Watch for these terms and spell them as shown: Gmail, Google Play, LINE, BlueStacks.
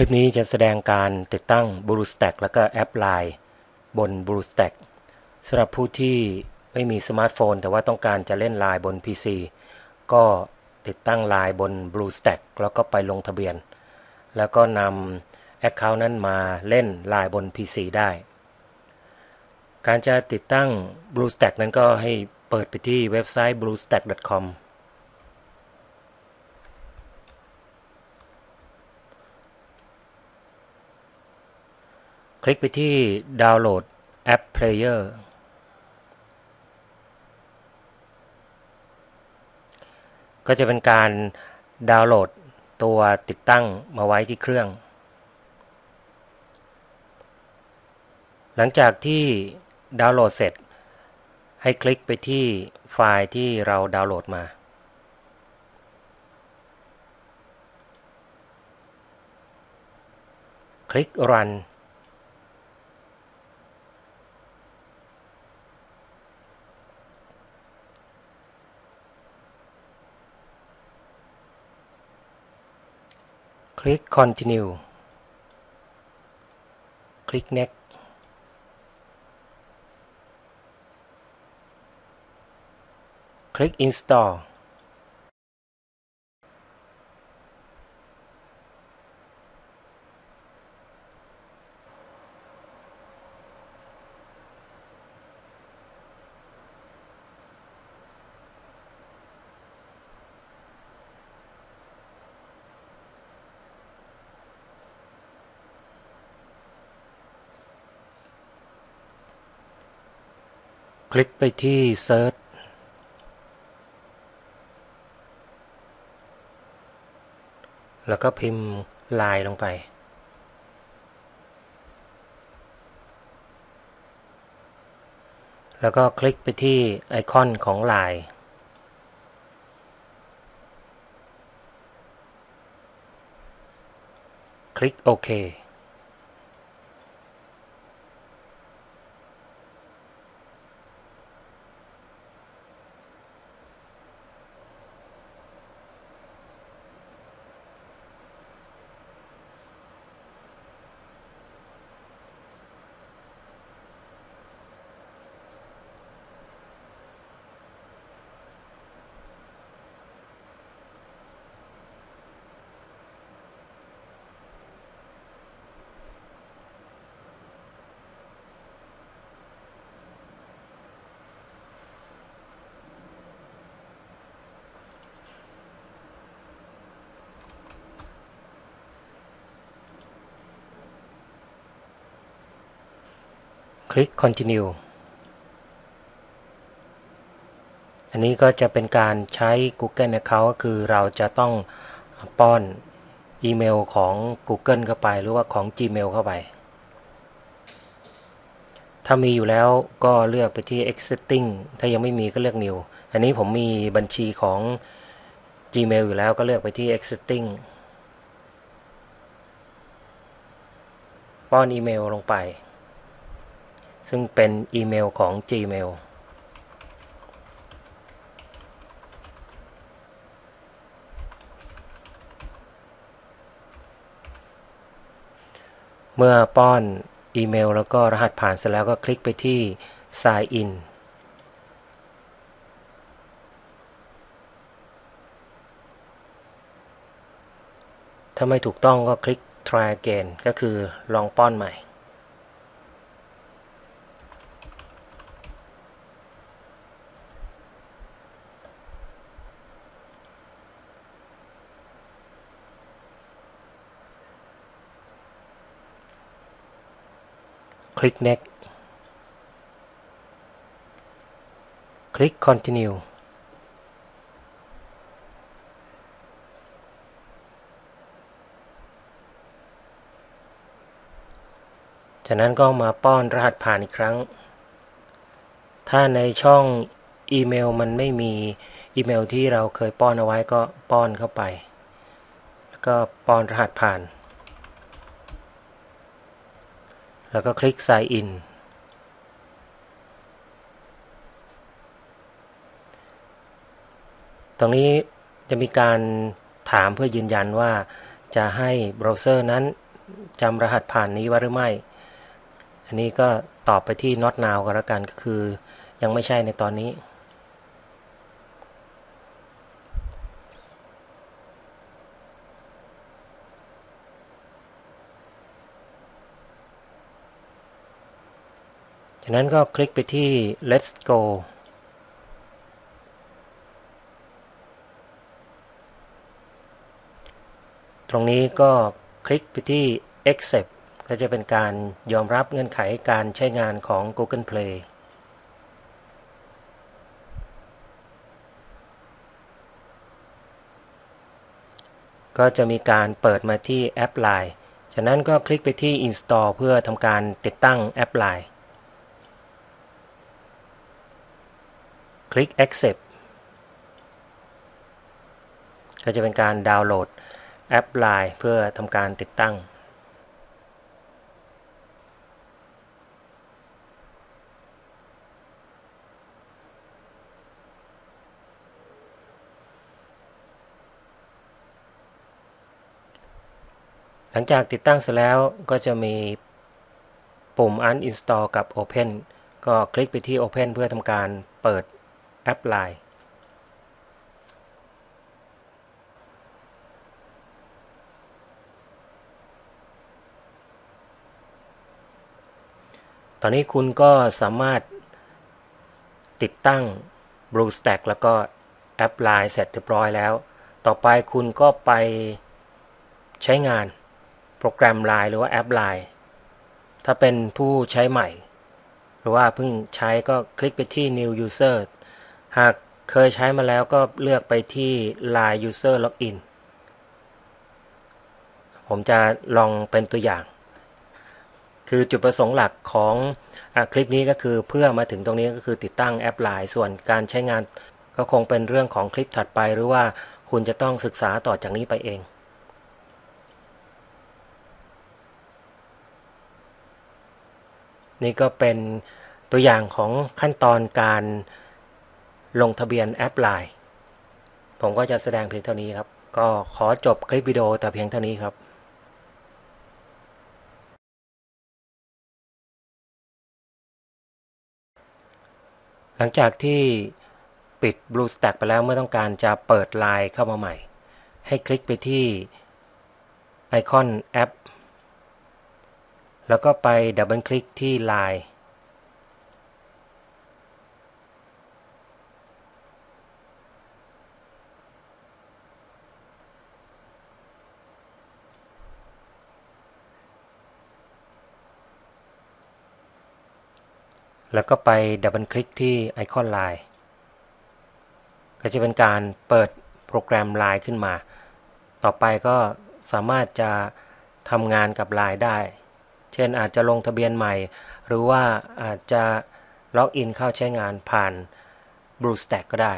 คลิปนี้จะแสดงการติดตั้ง BlueStacks แล้วก็แอป LINE บน BlueStacks สำหรับผู้ที่ไม่มีสมาร์ทโฟนแต่ว่าต้องการจะเล่น LINE บน PC ก็ติดตั้ง LINE บน BlueStacks แล้วก็ไปลงทะเบียนแล้วก็นำ Account นั้นมาเล่น LINE บน PC ได้การจะติดตั้ง BlueStacks นั้นก็ให้เปิดไปที่เว็บไซต์ bluestack.comคลิกไปที่ดาวน์โหลดแอป Player ก็จะเป็นการดาวน์โหลดตัวติดตั้งมาไว้ที่เครื่องหลังจากที่ดาวน์โหลดเสร็จให้คลิกไปที่ไฟล์ที่เราดาวน์โหลดมาคลิก Runคลิก Continue คลิก Next คลิก Install คลิกไปที่ Search แล้วก็พิมพ์ LINE ลงไปแล้วก็คลิกไปที่ไอคอนของ LINE คลิกโอเคคลิก Continue อันนี้ก็จะเป็นการใช้ Google Account ก็คือเราจะต้องป้อนอีเมลของ Google เข้าไปหรือว่าของ Gmail เข้าไปถ้ามีอยู่แล้วก็เลือกไปที่ Existing ถ้ายังไม่มีก็เลือก New อันนี้ผมมีบัญชีของ Gmail อยู่แล้วก็เลือกไปที่ Existing ป้อนอีเมลลงไปซึ่งเป็นอีเมลของ Gmail เมื่อป้อนอีเมลแล้วก็รหัสผ่านเสร็จแล้วก็คลิกไปที่ Sign In ถ้าไม่ถูกต้องก็คลิก Try Again ก็คือลองป้อนใหม่คลิก Next คลิก Continue จากนั้นก็มาป้อนรหัสผ่านอีกครั้งถ้าในช่องอีเมลมันไม่มีอีเมลที่เราเคยป้อนเอาไว้ก็ป้อนเข้าไปแล้วก็ป้อนรหัสผ่านแล้วก็คลิก Sign In ตรงนี้จะมีการถามเพื่อยืนยันว่าจะให้เบราว์เซอร์นั้น จำรหัสผ่านนี้ไว้หรือไม่อันนี้ก็ตอบไปที่ not now ก็แล้วกันก็คือยังไม่ใช่ในตอนนี้จากนั้นก็คลิกไปที่ let's goตรงนี้ก็คลิกไปที่ Accept ก็จะเป็นการยอมรับเงื่อนไขการใช้งานของ Google Play ก็จะมีการเปิดมาที่แอป LINE จากนั้นก็คลิกไปที่ Install เพื่อทำการติดตั้งแอป LINE คลิก Accept ก็จะเป็นการดาวน์โหลดแอป LINE เพื่อทำการติดตั้งหลังจากติดตั้งเสร็จแล้วก็จะมีปุ่ม Uninstall กับ Open ก็คลิกไปที่ Open เพื่อทำการเปิดแอป LINEตอนนี้คุณก็สามารถติดตั้ง BlueStacks แล้วก็แอป LINE เสร็จเรียบร้อยแล้วต่อไปคุณก็ไปใช้งานโปรแกรม LINE หรือว่าแอป LINE ถ้าเป็นผู้ใช้ใหม่หรือว่าเพิ่งใช้ก็คลิกไปที่ New User หากเคยใช้มาแล้วก็เลือกไปที่ LINE User Login ผมจะลองเป็นตัวอย่างคือจุดประสงค์หลักของคลิปนี้ก็คือเพื่อมาถึงตรงนี้ก็คือติดตั้งแอป LINE ส่วนการใช้งานก็คงเป็นเรื่องของคลิปถัดไปหรือว่าคุณจะต้องศึกษาต่อจากนี้ไปเองนี่ก็เป็นตัวอย่างของขั้นตอนการลงทะเบียนแอป LINE ผมก็จะแสดงเพียงเท่านี้ครับก็ขอจบคลิปวิดีโอแต่เพียงเท่านี้ครับหลังจากที่ปิด BlueStacks ไปแล้วเมื่อต้องการจะเปิด LINE เข้ามาใหม่ให้คลิกไปที่ไอคอนแอปแล้วก็ไปดับเบิลคลิกที่ LINE แล้วก็ไปดับเบิลคลิกที่ไอคอน LINE ก็จะเป็นการเปิดโปรแกรม LINE ขึ้นมาต่อไปก็สามารถจะทำงานกับ LINE ได้เช่นอาจจะลงทะเบียนใหม่หรือว่าอาจจะล็อกอินเข้าใช้งานผ่าน BlueStacks ก็ได้